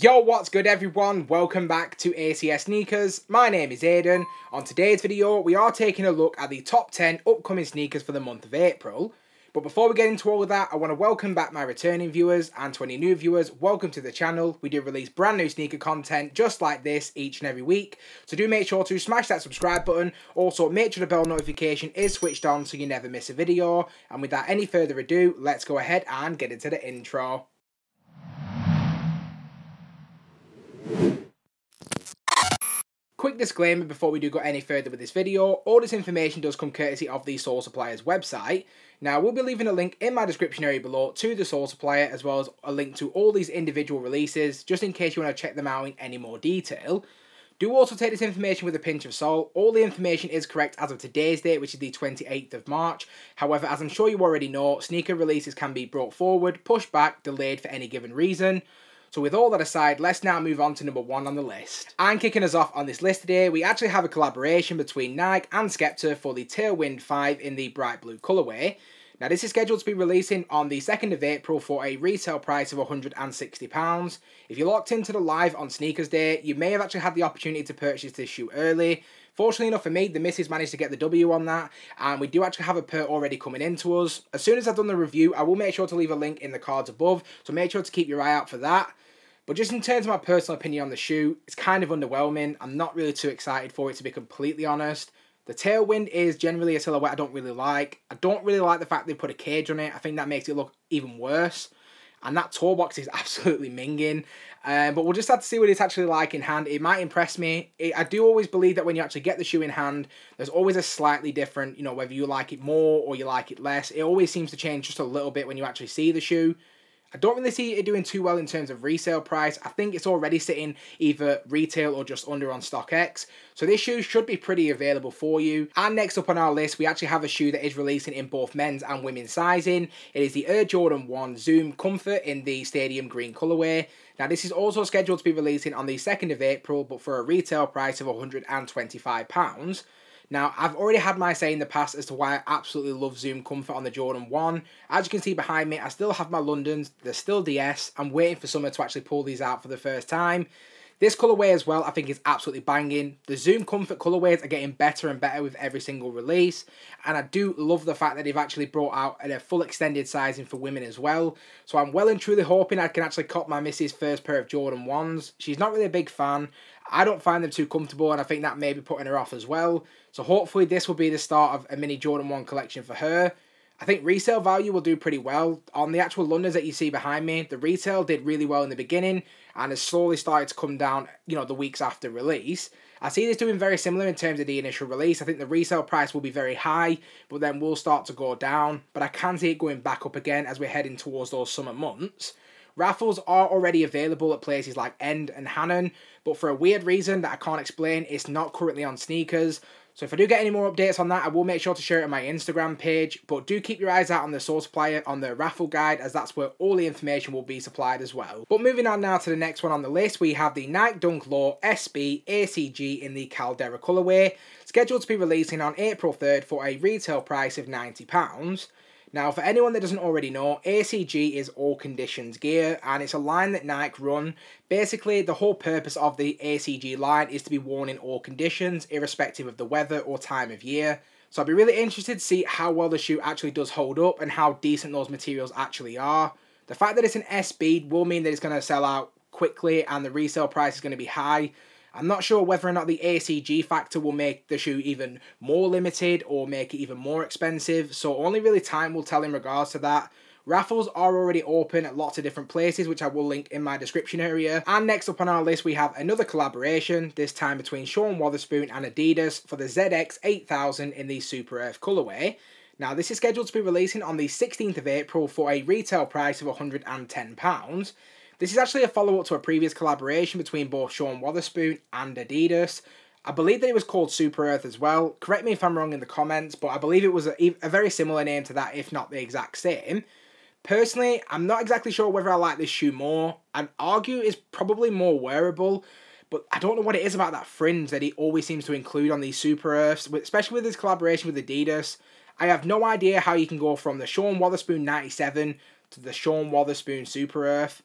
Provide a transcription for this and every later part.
Yo, what's good everyone? Welcome back to ACS Sneakers. My name is Aidan. On today's video, we are taking a look at the top 10 upcoming sneakers for the month of April. But before we get into all of that, I want to welcome back my returning viewers and to any new viewers, welcome to the channel. We do release brand new sneaker content just like this each and every week. So do make sure to smash that subscribe button. Also, make sure the bell notification is switched on so you never miss a video. And without any further ado, let's go ahead and get into the intro. Quick disclaimer before we do go any further with this video, all this information does come courtesy of the Sole Supplier's website. Now, we'll be leaving a link in my description area below to the Sole Supplier, as well as a link to all these individual releases, just in case you want to check them out in any more detail. Do also take this information with a pinch of salt. All the information is correct as of today's date, which is the 28th of March. However, as I'm sure you already know, sneaker releases can be brought forward, pushed back, delayed for any given reason. So with all that aside, let's now move on to number one on the list. And kicking us off on this list today, we actually have a collaboration between Nike and Skepta for the Tailwind 5 in the bright blue colourway. Now this is scheduled to be releasing on the 2nd of April for a retail price of £160. If you locked into the live on Sneakers Day, you may have actually had the opportunity to purchase this shoe early. Fortunately enough for me, the missus managed to get the W on that, and we do actually have a pair already coming in to us. As soon as I've done the review, I will make sure to leave a link in the cards above, so make sure to keep your eye out for that. But just in terms of my personal opinion on the shoe, it's kind of underwhelming. I'm not really too excited for it, to be completely honest. The Tailwind is generally a silhouette I don't really like. I don't really like the fact they put a cage on it. I think that makes it look even worse. And that toe box is absolutely minging. But we'll just have to see what it's actually like in hand. It might impress me. I do always believe that when you actually get the shoe in hand, there's always a slightly different, you know, whether you like it more or you like it less. It always seems to change just a little bit when you actually see the shoe. I don't really see it doing too well in terms of resale price. I think it's already sitting either retail or just under on StockX. So this shoe should be pretty available for you. And next up on our list, we actually have a shoe that is releasing in both men's and women's sizing. It is the Air Jordan 1 Zoom Comfort in the Stadium Green colourway. Now this is also scheduled to be releasing on the 2nd of April, but for a retail price of £125. Now, I've already had my say in the past as to why I absolutely love Zoom Comfort on the Jordan 1. As you can see behind me, I still have my Londons, they're still DS. I'm waiting for summer to actually pull these out for the first time. This colourway as well, I think, is absolutely banging. The Zoom Comfort colourways are getting better and better with every single release. And I do love the fact that they've actually brought out a full extended sizing for women as well. So I'm well and truly hoping I can actually cop my missus' first pair of Jordan 1s. She's not really a big fan. I don't find them too comfortable, and I think that may be putting her off as well. So hopefully this will be the start of a mini Jordan 1 collection for her. I think resale value will do pretty well. On the actual Londons that you see behind me, the retail did really well in the beginning and has slowly started to come down, you know, the weeks after release. I see this doing very similar in terms of the initial release. I think the resale price will be very high, but then will start to go down. But I can see it going back up again as we're heading towards those summer months. Raffles are already available at places like End and Hannon, but for a weird reason that I can't explain, it's not currently on Sneakers. So if I do get any more updates on that, I will make sure to share it on my Instagram page, but do keep your eyes out on the Sole Supplier on the raffle guide, as that's where all the information will be supplied as well. But moving on now to the next one on the list, we have the Nike Dunk Low SB ACG in the Caldera colourway, scheduled to be releasing on April 3rd for a retail price of £90. Now, for anyone that doesn't already know, ACG is all conditions gear, and it's a line that Nike run. Basically, the whole purpose of the ACG line is to be worn in all conditions, irrespective of the weather or time of year. So I'd be really interested to see how well the shoe actually does hold up and how decent those materials actually are. The fact that it's an SB will mean that it's going to sell out quickly and the resale price is going to be high. I'm not sure whether or not the ACG factor will make the shoe even more limited or make it even more expensive, so only really time will tell in regards to that. Raffles are already open at lots of different places, which I will link in my description area. And next up on our list, we have another collaboration, this time between Sean Wotherspoon and Adidas for the ZX8000 in the Super Earth colourway. Now this is scheduled to be releasing on the 16th of April for a retail price of £110. This is actually a follow-up to a previous collaboration between both Sean Wotherspoon and Adidas. I believe that it was called Super Earth as well. Correct me if I'm wrong in the comments, but I believe it was a very similar name to that, if not the exact same. Personally, I'm not exactly sure whether I like this shoe more. I'd argue it's probably more wearable, but I don't know what it is about that fringe that he always seems to include on these Super Earths, especially with his collaboration with Adidas. I have no idea how you can go from the Sean Wotherspoon 97 to the Sean Wotherspoon Super Earth.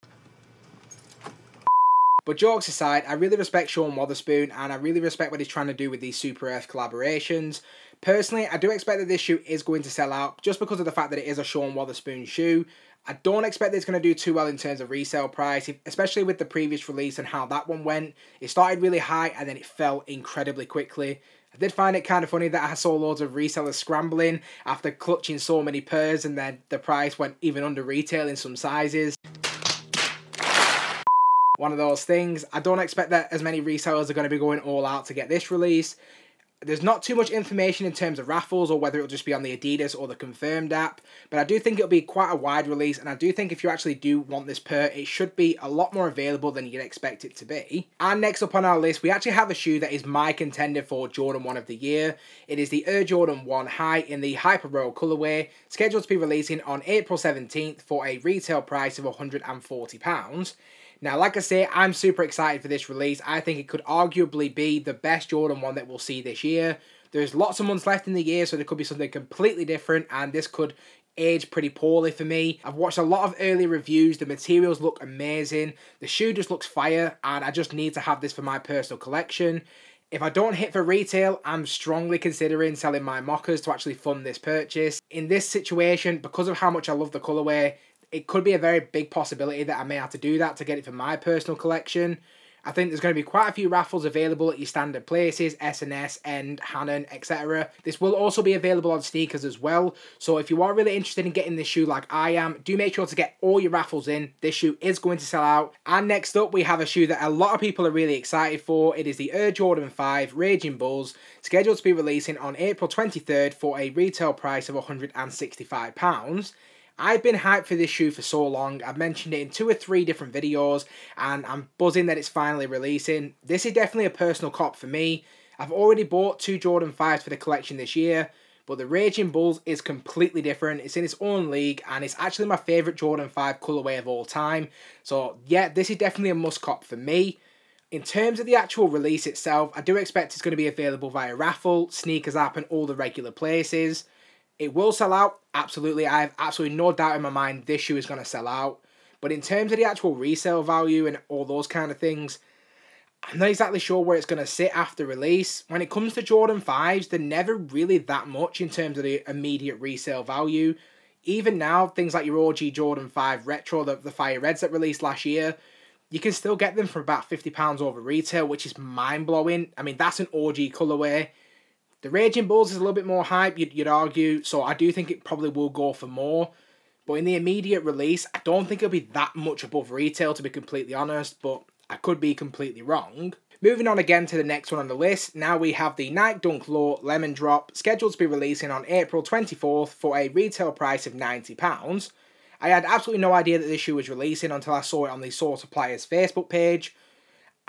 But jokes aside, I really respect Sean Wotherspoon and I really respect what he's trying to do with these Super Earth collaborations. Personally, I do expect that this shoe is going to sell out just because of the fact that it is a Sean Wotherspoon shoe. I don't expect it's going to do too well in terms of resale price, especially with the previous release and how that one went. It started really high and then it fell incredibly quickly. I did find it kind of funny that I saw loads of resellers scrambling after clutching so many pairs and then the price went even under retail in some sizes. One of those things. I don't expect that as many resellers are going to be going all out to get this release. There's not too much information in terms of raffles or whether it'll just be on the Adidas or the Confirmed app, but I do think it'll be quite a wide release, and I do think if you actually do want this pair, it should be a lot more available than you'd expect it to be. And next up on our list, we actually have a shoe that is my contender for Jordan 1 of the year. It is the Air Jordan 1 High in the Hyper Royal colourway, scheduled to be releasing on April 17th for a retail price of £140. Now, like I say, I'm super excited for this release. I think it could arguably be the best Jordan 1 that we'll see this year. There's lots of months left in the year, so there could be something completely different, and this could age pretty poorly for me. I've watched a lot of early reviews, the materials look amazing, the shoe just looks fire, and I just need to have this for my personal collection. If I don't hit for retail, I'm strongly considering selling my mockers to actually fund this purchase. In this situation, because of how much I love the colourway, it could be a very big possibility that I may have to do that to get it for my personal collection. I think there's going to be quite a few raffles available at your standard places, S&S, End, Hannon, etc. This will also be available on sneakers as well, so if you are really interested in getting this shoe like I am, do make sure to get all your raffles in. This shoe is going to sell out. And next up, we have a shoe that a lot of people are really excited for. It is the Air Jordan 5 Raging Bulls, scheduled to be releasing on April 23rd for a retail price of £165. I've been hyped for this shoe for so long. I've mentioned it in 2 or 3 different videos and I'm buzzing that it's finally releasing. This is definitely a personal cop for me. I've already bought 2 Jordan 5s for the collection this year, but the Raging Bulls is completely different. It's in its own league and it's actually my favourite Jordan 5 colourway of all time. So yeah, this is definitely a must cop for me. In terms of the actual release itself, I do expect it's going to be available via raffle, sneakers app and all the regular places. It will sell out, absolutely. I have absolutely no doubt in my mind this shoe is going to sell out. But in terms of the actual resale value and all those kind of things, I'm not exactly sure where it's going to sit after release. When it comes to Jordan 5s, they're never really that much in terms of the immediate resale value. Even now, things like your OG Jordan 5 Retro, the Fire Reds that released last year, you can still get them for about £50 over retail, which is mind-blowing. I mean, that's an OG colourway. The Raging Bulls is a little bit more hype, you'd argue, so I do think it probably will go for more. But in the immediate release, I don't think it'll be that much above retail, to be completely honest, but I could be completely wrong. Moving on again to the next one on the list, now we have the Nike Dunk Low Lemon Drop, scheduled to be releasing on April 24th for a retail price of £90. I had absolutely no idea that this shoe was releasing until I saw it on the Sole Supplier's Facebook page.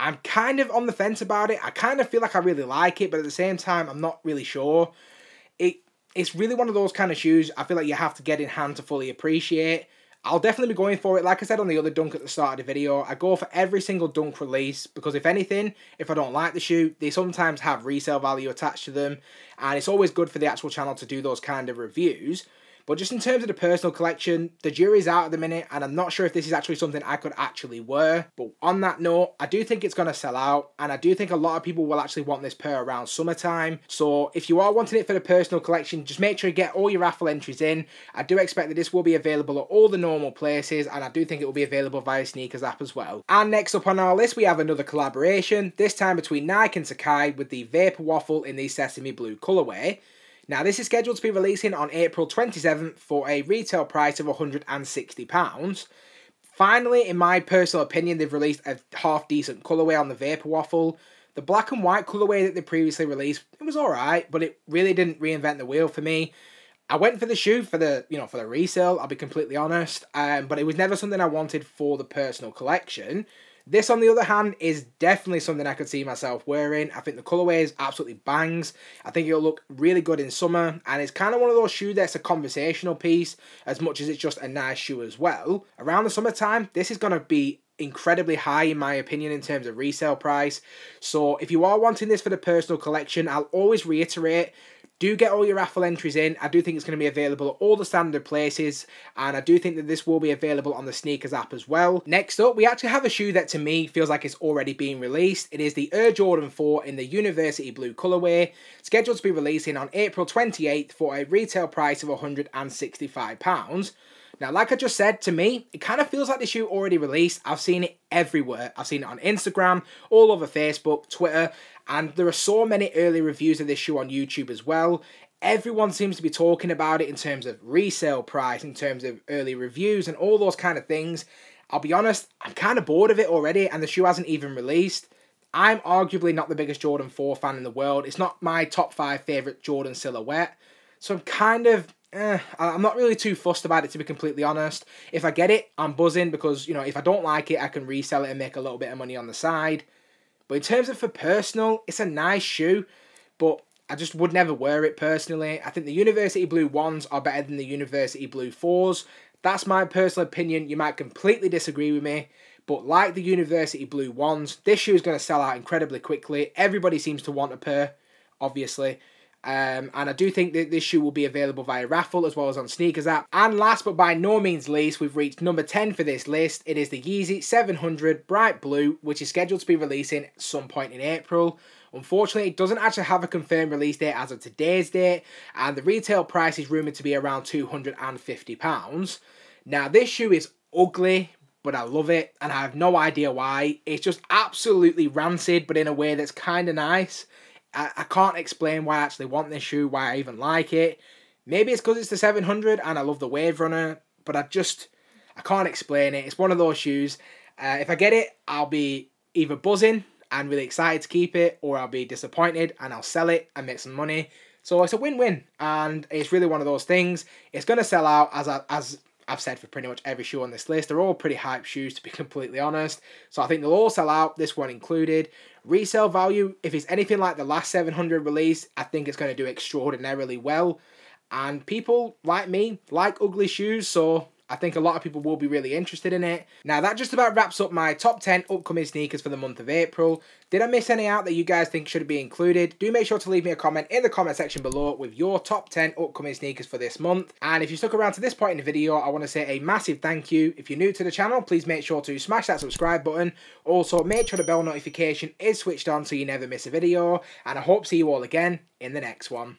I'm kind of on the fence about it. I kind of feel like I really like it, but at the same time, I'm not really sure. It's really one of those kind of shoes I feel like you have to get in hand to fully appreciate. I'll definitely be going for it. Like I said on the other dunk at the start of the video, I go for every single dunk release because if anything, if I don't like the shoe, they sometimes have resale value attached to them, and it's always good for the actual channel to do those kind of reviews. But just in terms of the personal collection, the jury's out at the minute and I'm not sure if this is actually something I could actually wear. But on that note, I do think it's going to sell out and I do think a lot of people will actually want this pair around summertime. So if you are wanting it for the personal collection, just make sure you get all your raffle entries in. I do expect that this will be available at all the normal places and I do think it will be available via sneakers app as well. And next up on our list, we have another collaboration, this time between Nike and Sacai with the Vapor Waffle in the Sesame Blue colourway. Now, this is scheduled to be releasing on April 27th for a retail price of £160. Finally, in my personal opinion, they've released a half-decent colourway on the Vapor Waffle. The black and white colourway that they previously released, it was alright, but it really didn't reinvent the wheel for me. I went for the shoe for the, for the resale, I'll be completely honest, but it was never something I wanted for the personal collection. This, on the other hand, is definitely something I could see myself wearing. I think the colourway is absolutely bangs. I think it'll look really good in summer. And it's kind of one of those shoes that's a conversational piece as much as it's just a nice shoe as well. Around the summertime, this is going to be incredibly high in my opinion in terms of resale price. So if you are wanting this for the personal collection, I'll always reiterate, do get all your raffle entries in. I do think it's going to be available at all the standard places, and I do think that this will be available on the Sneakers app as well. Next up, we actually have a shoe that to me feels like it's already being released. It is the Air Jordan 4 in the University Blue colourway, scheduled to be releasing on April 28th for a retail price of £165. Now, like I just said, to me, it kind of feels like the shoe already released. I've seen it everywhere. I've seen it on Instagram, all over Facebook, Twitter, and there are so many early reviews of this shoe on YouTube as well. Everyone seems to be talking about it in terms of resale price, in terms of early reviews and all those kind of things. I'll be honest, I'm kind of bored of it already, and the shoe hasn't even released. I'm arguably not the biggest Jordan 4 fan in the world. It's not my top 5 favourite Jordan silhouette, so I'm kind of... I'm not really too fussed about it, to be completely honest. If I get it, I'm buzzing, because, you know, if I don't like it, I can resell it and make a little bit of money on the side. But in terms of for personal, it's a nice shoe, but I just would never wear it personally. I think the University Blue 1s are better than the University Blue 4s. That's my personal opinion. You might completely disagree with me, but like the University Blue 1s, this shoe is going to sell out incredibly quickly. Everybody seems to want a pair, obviously. And I do think that this shoe will be available via raffle as well as on Sneakers app. And last but by no means least, we've reached number 10 for this list. It is the Yeezy 700 Bright Blue, which is scheduled to be releasing at some point in April. Unfortunately, it doesn't actually have a confirmed release date as of today's date, and the retail price is rumoured to be around £250. Now, this shoe is ugly, but I love it, and I have no idea why. It's just absolutely rancid, but in a way that's kind of nice. I can't explain why I actually want this shoe, why I even like it. Maybe it's because it's the 700 and I love the Wave Runner, but I can't explain it. It's one of those shoes. If I get it, I'll be either buzzing and really excited to keep it, or I'll be disappointed and I'll sell it and make some money. So it's a win-win, and it's really one of those things. It's going to sell out, as I've said for pretty much every shoe on this list. They're all pretty hype shoes, to be completely honest. So I think they'll all sell out, this one included. Resale value, if it's anything like the last 700 release, I think it's going to do extraordinarily well. And people like me like ugly shoes, so I think a lot of people will be really interested in it. Now, that just about wraps up my top 10 upcoming sneakers for the month of April. Did I miss any out that you guys think should be included? Do make sure to leave me a comment in the comment section below with your top 10 upcoming sneakers for this month. And if you stuck around to this point in the video, I want to say a massive thank you. If you're new to the channel, please make sure to smash that subscribe button. Also, make sure the bell notification is switched on so you never miss a video. And I hope to see you all again in the next one.